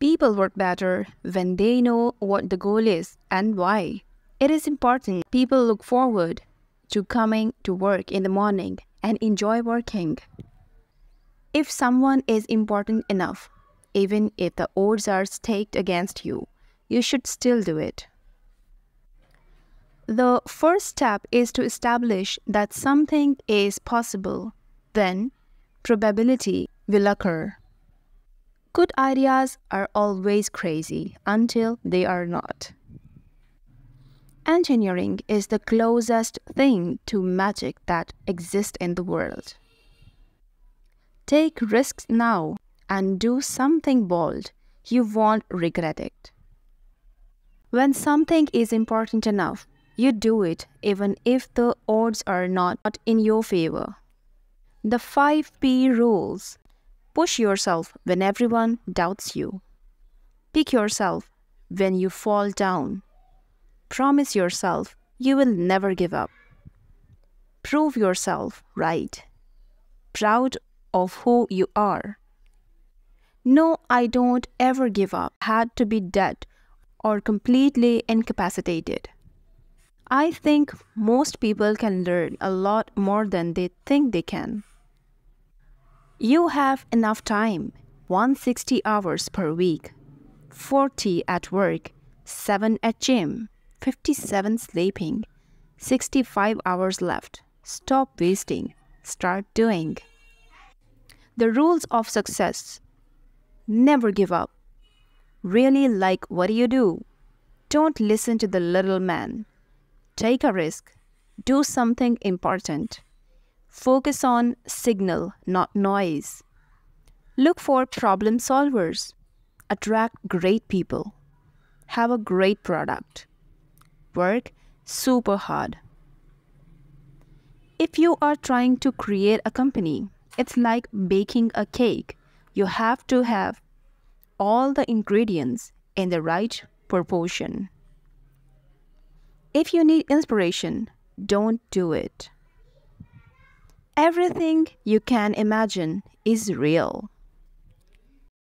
People work better when they know what the goal is and why. It is important people look forward to coming to work in the morning and enjoy working. If someone is important enough, even if the odds are stacked against you, you should still do it. The first step is to establish that something is possible. Then, probability will occur. Good ideas are always crazy until they are not. Engineering is the closest thing to magic that exists in the world. Take risks now and do something bold. You won't regret it. When something is important enough, you do it even if the odds are not in your favor. The 5P rules. Push yourself when everyone doubts you. Pick yourself when you fall down. Promise yourself you will never give up. Prove yourself right. Proud of who you are. No, I don't ever give up. Had to be dead or completely incapacitated. I think most people can learn a lot more than they think they can. You have enough time, 160 hours per week, 40 at work, 7 at gym, 57 sleeping, 65 hours left. Stop wasting, start doing. The rules of success. Never give up. Really like what you do. Don't listen to the little man. Take a risk. Do something important. Focus on signal, not noise. Look for problem solvers. Attract great people. Have a great product. Work super hard. If you are trying to create a company, it's like baking a cake. You have to have all the ingredients in the right proportion. If you need inspiration, don't do it. Everything you can imagine is real.